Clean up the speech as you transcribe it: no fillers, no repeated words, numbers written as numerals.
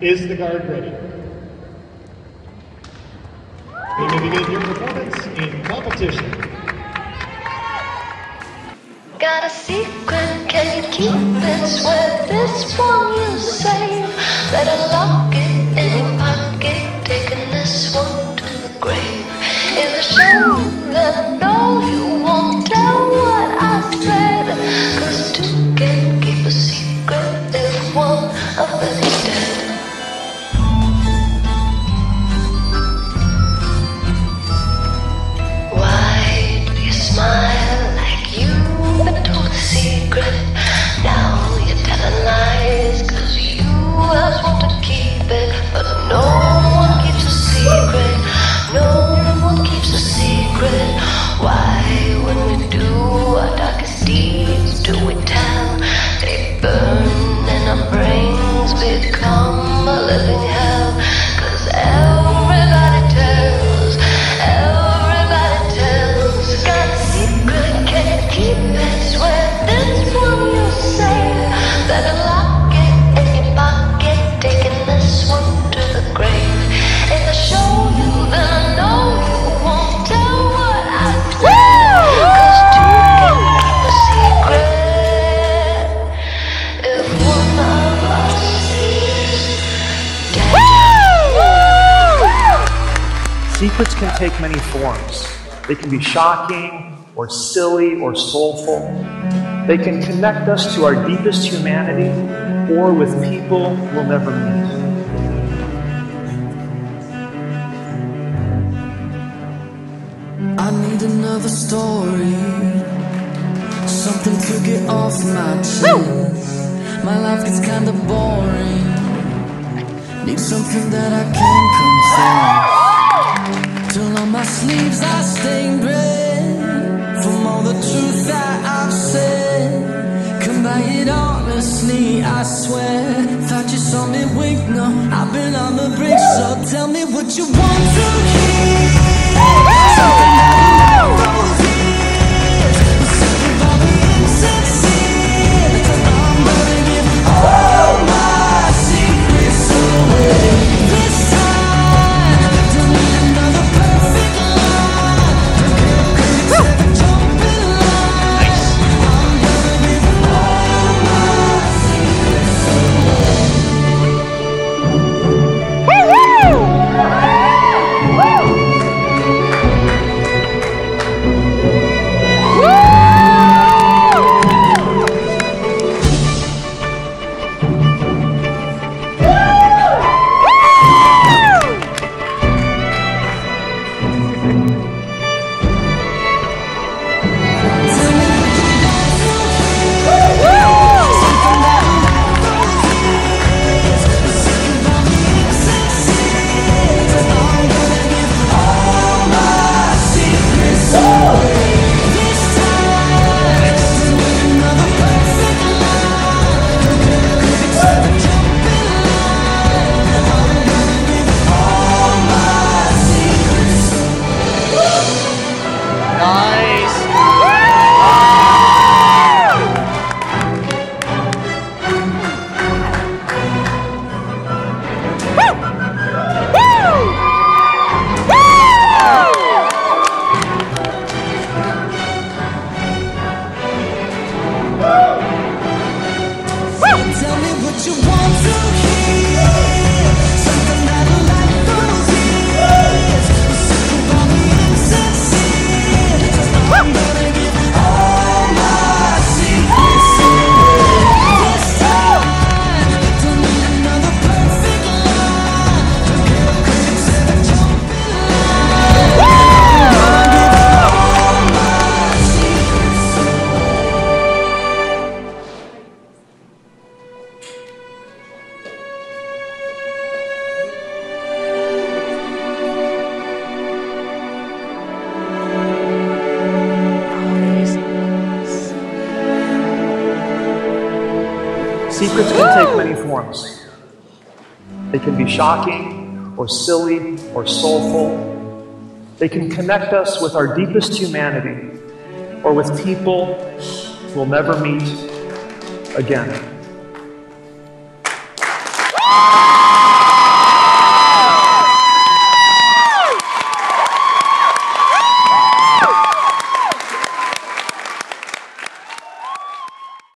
Is the guard ready? They may begin your performance in competition. Got a secret, can't keep it, swear this one you save. Better lock it in your pocket, taking this one to the grave. It's a shame that no, you won't tell what I said, 'cause two can keep a secret if one of them is dead. Become a living hell, 'cause everybody tells. Got a secret, can't keep it, swear this one you save. Better lock it in your pocket, taking this one to the grave. If I show you, then I know you won't tell what I said, 'cause two can keep a secret if one of us. Secrets can take many forms. They can be shocking, or silly, or soulful. They can connect us to our deepest humanity, or with people we'll never meet. I need another story, something to get off my chest. My life gets kinda boring, need something that I can confess. Till on my sleeves I stained red from all the truth that I've said. Come by it honestly, I swear. Thought you saw me wink, no, I've been on the brink. So tell me what you want to hear. Something that I never wrote here, but something probably insincere. Because I'm gonna give all my secrets away. This secrets can take many forms. They can be shocking, or silly, or soulful. They can connect us with our deepest humanity, or with people we'll never meet again.